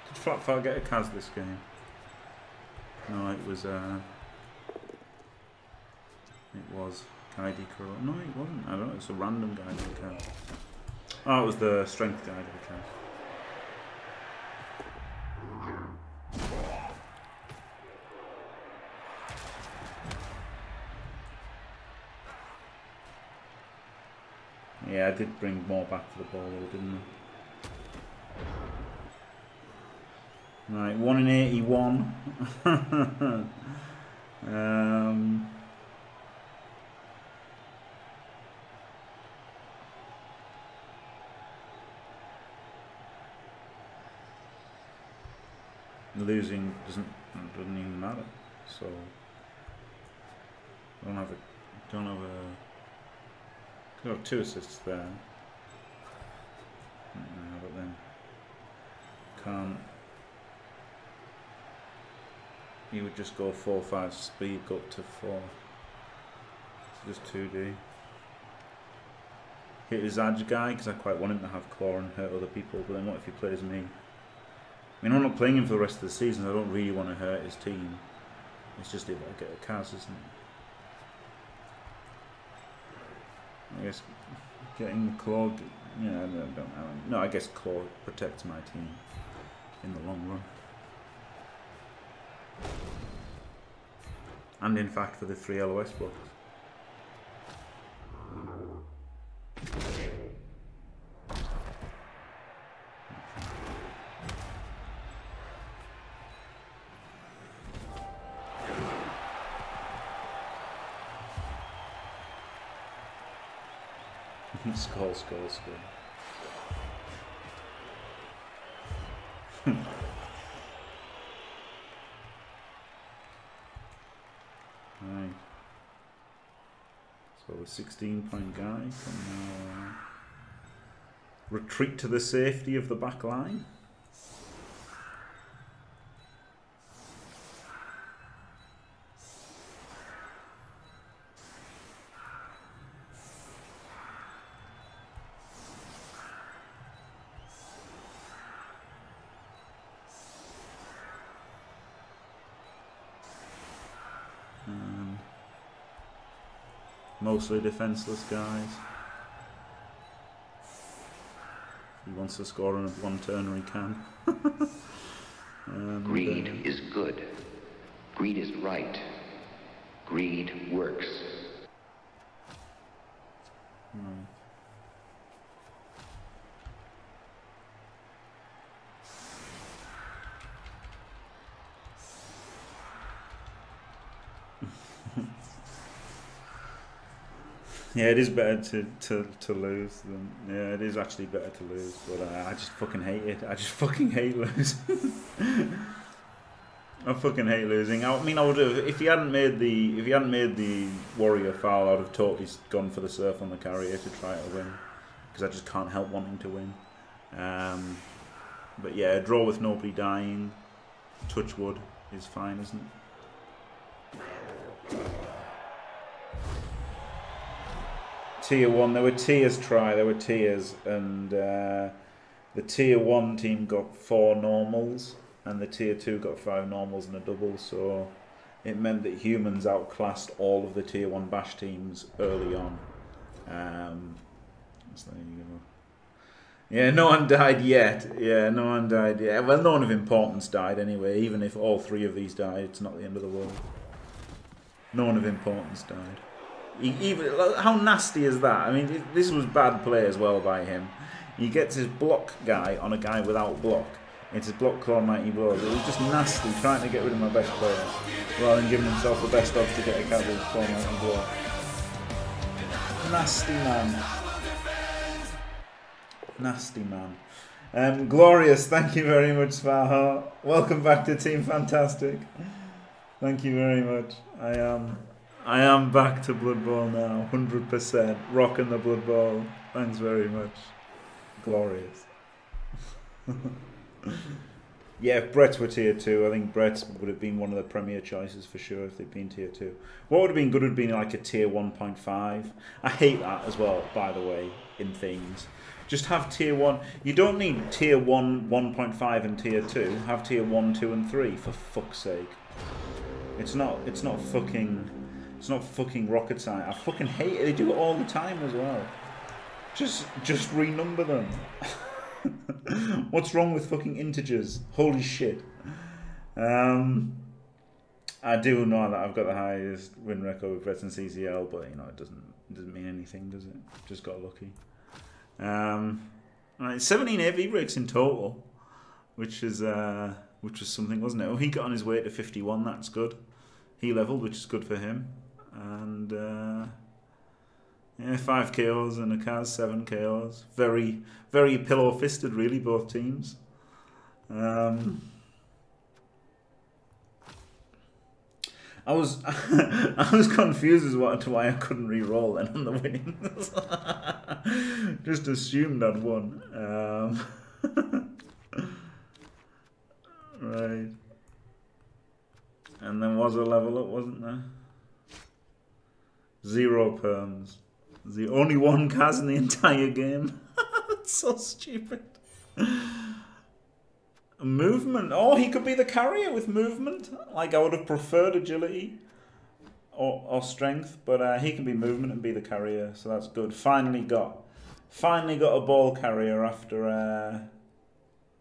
Did Flatfire get a Kaz this game? No, it was Guidey Crow. No, it wasn't. I don't know. It's a random guy with a cat. Oh, it was the strength guy with a cat. Yeah, I did bring more back to the ball though, didn't I? Right, 1 in 81. Losing doesn't even matter, so I could have 2 assists there. No, but then can't. You would just go 4-5 speed, go up to 4. So just 2D. Hit his Adge guy because I quite want him to have claw and hurt other people, but then what if he plays me? I mean, I'm not playing him for the rest of the season, so I don't really want to hurt his team. It's just if I get a Kaz, isn't it? I guess getting the claw... Yeah, no, I guess claw protects my team in the long run. And in fact for the 3 LOS blocks. Skull. Right. So the 16-point guy can now retreat to the safety of the back line. Mostly defenseless guys. If he wants to score on 1 turn, he can. Greed is good. Greed is right. Greed works. Yeah, it is better to lose than... Yeah, it is actually better to lose, but I just fucking hate it. I just fucking hate losing. I fucking hate losing. I mean, I would have... If he hadn't made the warrior foul, I would have totally gone for the surf on the carrier to try to win. Because I just can't help wanting to win. But yeah, a draw with nobody dying. Touchwood is fine, isn't it? Tier 1, there were tiers try, there were tiers, and the Tier 1 team got 4 normals, and the Tier 2 got 5 normals and a double, so it meant that humans outclassed all of the Tier 1 bash teams early on. So there you go. Yeah, no one died yet. Yeah, no one died yet. Well, no one of importance died anyway, even if all 3 of these died, it's not the end of the world. No one of importance died. Even, how nasty is that? I mean, this was bad play as well by him. He gets his block guy on a guy without block. It's his block claw mighty blows. It was just nasty trying to get rid of my best player rather than giving himself the best odds to get a cavalry claw mighty blow. Nasty man. Nasty man. Glorious, thank you very much, Svaha. Welcome back to Team Fantastic. Thank you very much. I am back to Blood Bowl now, 100%. Rocking the Blood Bowl. Thanks very much. Glorious. Yeah, if Brett were Tier 2, I think Brett would have been one of the premier choices for sure if they'd been Tier 2. What would have been good would have been like a Tier 1.5. I hate that as well, by the way, in things. Just have Tier 1. You don't need Tier 1, 1.5 and Tier 2. Have Tier 1, 2 and 3, for fuck's sake. It's not fucking... It's not fucking rocket science. I fucking hate it. They do it all the time as well. Just renumber them. What's wrong with fucking integers? Holy shit. I do know that I've got the highest win record with Bretton CCL, but you know it doesn't mean anything, does it? Just got lucky. Right, 17 AV breaks in total, which was something, wasn't it? Oh, he got on his way to 51. That's good. He leveled, which is good for him. And yeah, 5 KOs and a Kaz, 7 KOs. Very, very pillow-fisted, really, both teams. I was confused as to why I couldn't re-roll then on the winnings. Just assumed I'd won. Right. And there was a level up, wasn't there? 0 perms. The only one Kaz in the entire game. That's so stupid. Movement. Oh, he could be the carrier with movement. Like, I would have preferred agility or strength, but he can be movement and be the carrier, so that's good. Finally got a ball carrier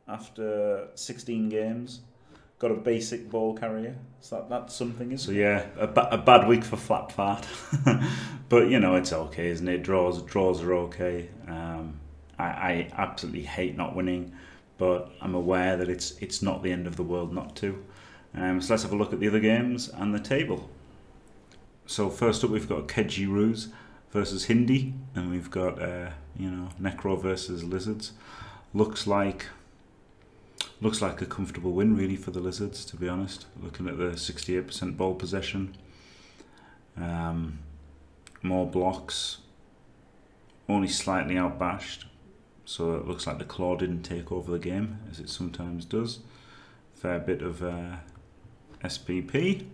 after 16 games. Got a basic ball carrier, so that's something, isn't it? So yeah, a bad week for Flap Fart, but you know it's okay, isn't it? Draws are okay. I absolutely hate not winning, but I'm aware that it's not the end of the world not to. So let's have a look at the other games and the table. So first up we've got Kejiruz versus Hindi, and we've got you know, Necro versus Lizards. Looks like a comfortable win, really, for the Lizards, to be honest. Looking at the 68% ball possession. More blocks. Only slightly outbashed. So it looks like the claw didn't take over the game, as it sometimes does. Fair bit of SPP.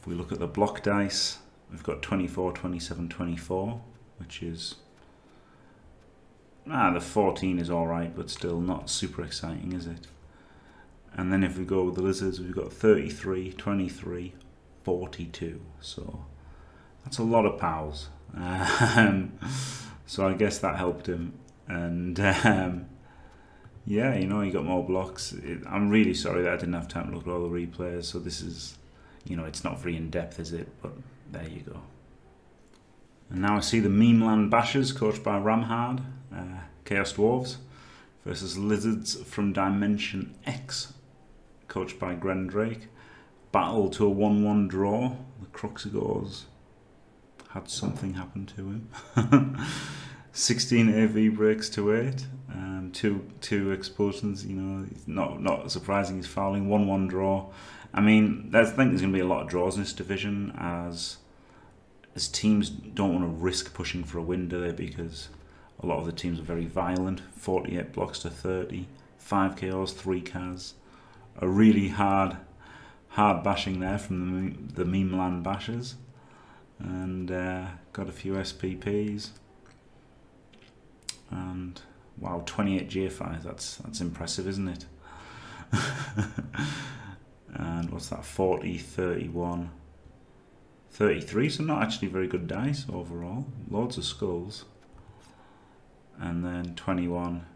If we look at the block dice, we've got 24, 27, 24, which is... the 14 is alright, but still not super exciting, is it? And then if we go with the Lizards, we've got 33, 23, 42. So that's a lot of pals. So I guess that helped him. And Yeah, you know, you got more blocks. I'm really sorry that I didn't have time to look at all the replays, so this is, you know, it's not very in-depth, is it? But there you go. And now I see the Memeland Bashers, coached by Ramhard, Chaos Dwarves, versus Lizards from Dimension X, coached by Gren Drake. Battle to a 1-1 draw. The Cruxigores had something happen to him. 16 AV breaks to 8. Two expulsions, you know, not surprising he's fouling. 1-1 draw. I mean, I think there's going to be a lot of draws in this division, as teams don't want to risk pushing for a win, do they? Because a lot of the teams are very violent. 48 blocks to 30. 5 KOs, 3 Kaz. A really hard bashing there from the Memeland Bashers. And got a few SPPs. And wow, 28 GFIs, that's impressive, isn't it? And what's that, 40, 31, 33, so not actually very good dice overall. Loads of skulls. And then 21,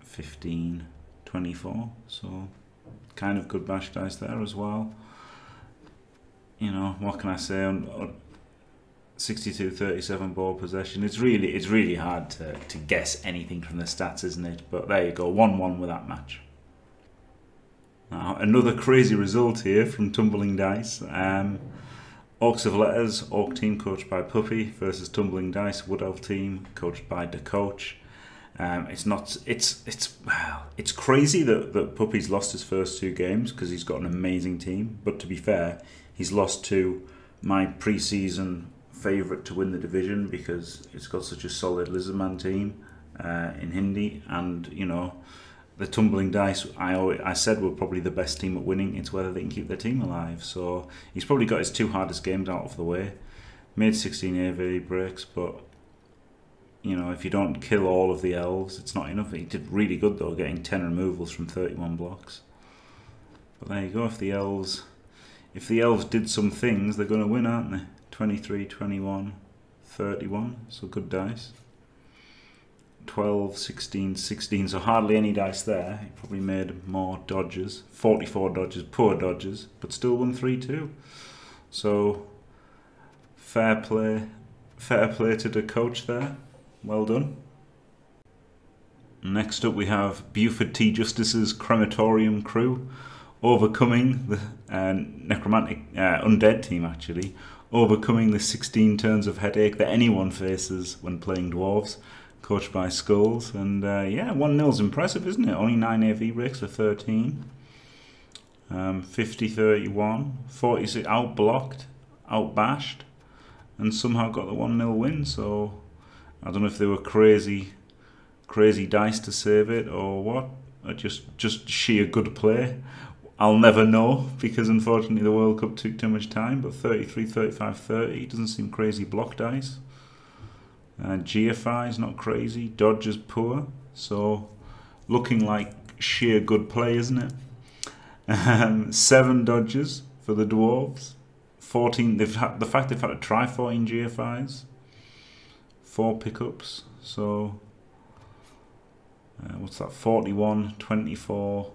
15, 24, so kind of good bash dice there as well. You know, what can I say? 62-37 ball possession. It's really hard to guess anything from the stats, isn't it? But there you go, 1-1 with that match. Now another crazy result here from Tumbling Dice. Orcs of Letters, Orc team coached by Puppy versus Tumbling Dice, Wood Elf team coached by Da Coach. It's crazy that Puppy's lost his first 2 games because he's got an amazing team. But to be fair, he's lost to my pre-season favourite to win the division because it's got such a solid Lizardman team in Hindi, and you know, the Tumbling Dice I said were probably the best team at winning. It's whether they can keep their team alive. So he's probably got his 2 hardest games out of the way. Made 16 AV breaks, but you know, if you don't kill all of the elves, it's not enough. He did really good though, getting 10 removals from 31 blocks. But there you go. If the elves did some things, they're going to win, aren't they? 23, 21, 31, so good dice. 12, 16, 16, so hardly any dice there. He probably made more dodges. 44 dodges, poor dodges, but still won 3-2. So, fair play to the coach there. Well done. Next up we have Buford T. Justice's Crematorium crew, overcoming the Necromantic Undead team, actually. Overcoming the 16 turns of headache that anyone faces when playing Dwarves, coached by Skulls. And yeah, 1-0's impressive, isn't it? Only 9 AV breaks for 13. 50-31, 46 outblocked, outbashed, and somehow got the 1-0 win. So I don't know if they were crazy dice to save it or what, or just sheer good play. I'll never know, because unfortunately the World Cup took too much time. But 33, 35, 30 doesn't seem crazy. Block dice. GFI is not crazy. Dodge is poor. So looking like sheer good play, isn't it? 7 dodges for the Dwarves. 14. The fact they've had to try 14 GFIs. 4 pickups. So what's that? 41, 24.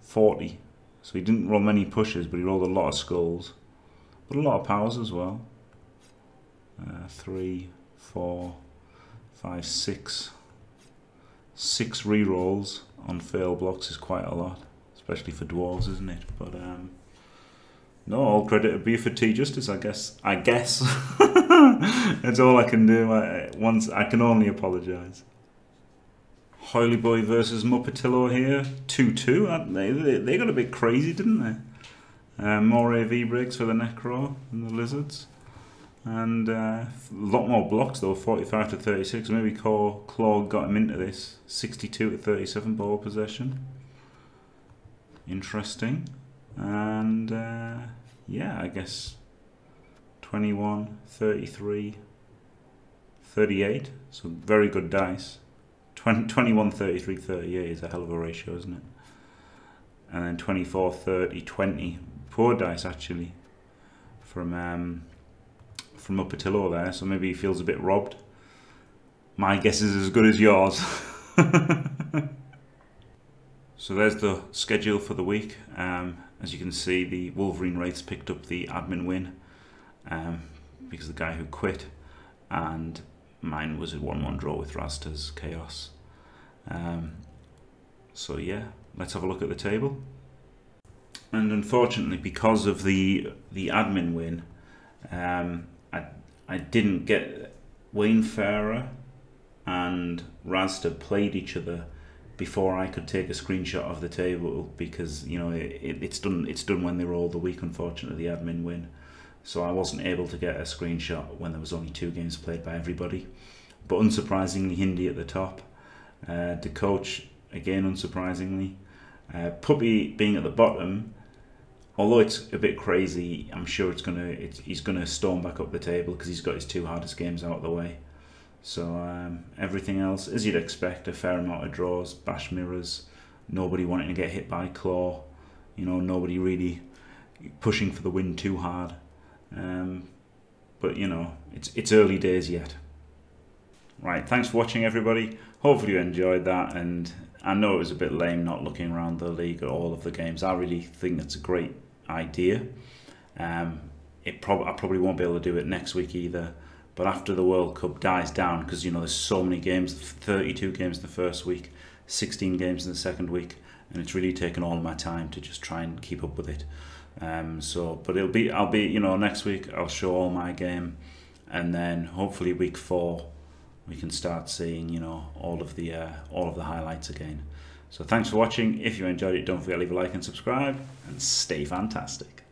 40, so he didn't roll many pushes, but he rolled a lot of skulls, but a lot of powers as well. 3, 4, 5, 6 rerolls on fail blocks is quite a lot, especially for Dwarves, isn't it? But no, all credit to Buford T. Justice, I guess. That's all I can do. I can only apologise. Hoily Boy versus Muppetillo here, 2-2, aren't they? They got a bit crazy, didn't they? More AV breaks for the Necro and the Lizards. And a lot more blocks though, 45 to 36. Maybe Claw got him into this. 62 to 37 ball possession. Interesting. And yeah, I guess 21, 33, 38. So very good dice. 21, 33, 38 is a hell of a ratio, isn't it? And then 24, 30, 20. Poor dice, actually, from Muppetillo there. So maybe he feels a bit robbed. My guess is as good as yours. So there's the schedule for the week. As you can see, the Wolverine Wraiths picked up the admin win because the guy who quit, and mine was a 1-1 draw with Rasta's Chaos. So yeah, let's have a look at the table. And unfortunately, because of the admin win, I didn't get Wayne Farrer and Rasta played each other before I could take a screenshot of the table, because you know it's done when they roll the week. Unfortunately, the admin win, so I wasn't able to get a screenshot when there was only 2 games played by everybody. But unsurprisingly, Hindi at the top, Da Coach again unsurprisingly, Puppy being at the bottom. Although it's a bit crazy, I'm sure he's gonna storm back up the table because he's got his 2 hardest games out of the way. So everything else, as you'd expect, a fair amount of draws, bash mirrors, nobody wanting to get hit by claw, you know, nobody really pushing for the win too hard. But you know, it's early days yet. Right, thanks for watching everybody. Hopefully you enjoyed that, and I know it was a bit lame not looking around the league at all of the games. I really think that's a great idea. I probably won't be able to do it next week either. But after the World Cup dies down, because you know there's so many games, 32 games the first week, 16 games in the second week, and it's really taken all my time to just try and keep up with it. But I'll be, you know, next week I'll show all my game, and then hopefully week 4 we can start seeing, you know, all of the highlights again. So thanks for watching. If you enjoyed it, don't forget to leave a like and subscribe, and stay fantastic.